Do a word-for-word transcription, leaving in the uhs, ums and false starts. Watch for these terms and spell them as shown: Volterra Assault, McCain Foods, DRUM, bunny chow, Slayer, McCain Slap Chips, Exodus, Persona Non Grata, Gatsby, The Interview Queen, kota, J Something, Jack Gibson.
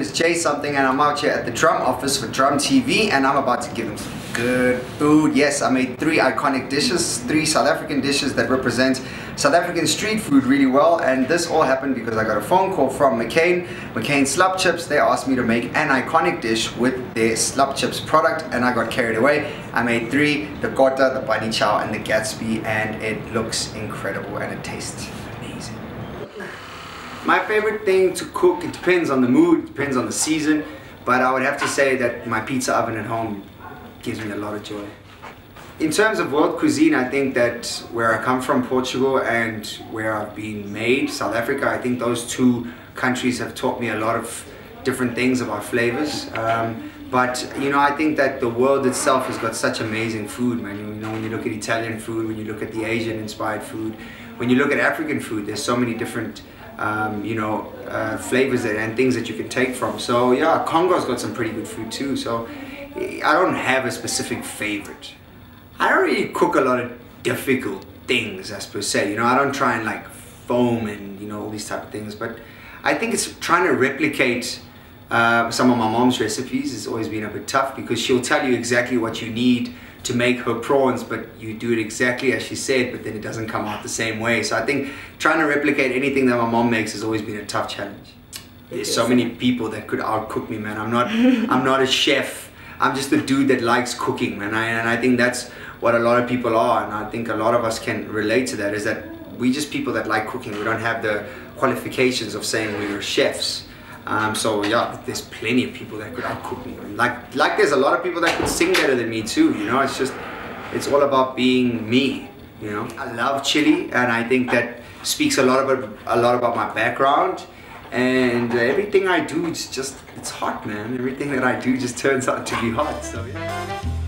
name is Jay something and I'm out here at the Drum office for Drum T V, and I'm about to give them some good food. Yes, I made three iconic dishes, three South African dishes that represent South African street food really well, and this all happened because I got a phone call from McCain, McCain Slap Chips. They asked me to make an iconic dish with their Slap Chips product and I got carried away. I made three, the kota, the bunny chow and the Gatsby, and it looks incredible and it tastes amazing. My favorite thing to cook, it depends on the mood, depends on the season, but I would have to say that my pizza oven at home gives me a lot of joy. In terms of world cuisine, I think that where I come from, Portugal, and where I've been made, South Africa, I think those two countries have taught me a lot of different things about flavors. Um, but, you know, I think that the world itself has got such amazing food, man. You know, when you look at Italian food, when you look at the Asian-inspired food, when you look at African food, there's so many different Um, you know, uh, flavors and things that you can take from. So yeah, Congo's got some pretty good food too. So I don't have a specific favorite. I don't really cook a lot of difficult things as per se. You know, I don't try and like foam and you know all these type of things. But I think it's trying to replicate uh, some of my mom's recipes has always been a bit tough, because she'll tell you exactly what you need to make her prawns, but you do it exactly as she said, but then it doesn't come out the same way. So I think trying to replicate anything that my mom makes has always been a tough challenge. There's so many people that could outcook me, man. I'm not, I'm not a chef. I'm just a dude that likes cooking, man. I, and I think that's what a lot of people are, and I think a lot of us can relate to that, is that we just people that like cooking. We don't have the qualifications of saying we were chefs. Um, so yeah, there's plenty of people that could outcook me. Like, like there's a lot of people that could sing better than me too, you know, it's just, it's all about being me, you know. I love chili, and I think that speaks a lot about, a lot about my background, and everything I do, it's just, it's hot, man. Everything that I do just turns out to be hot, so yeah.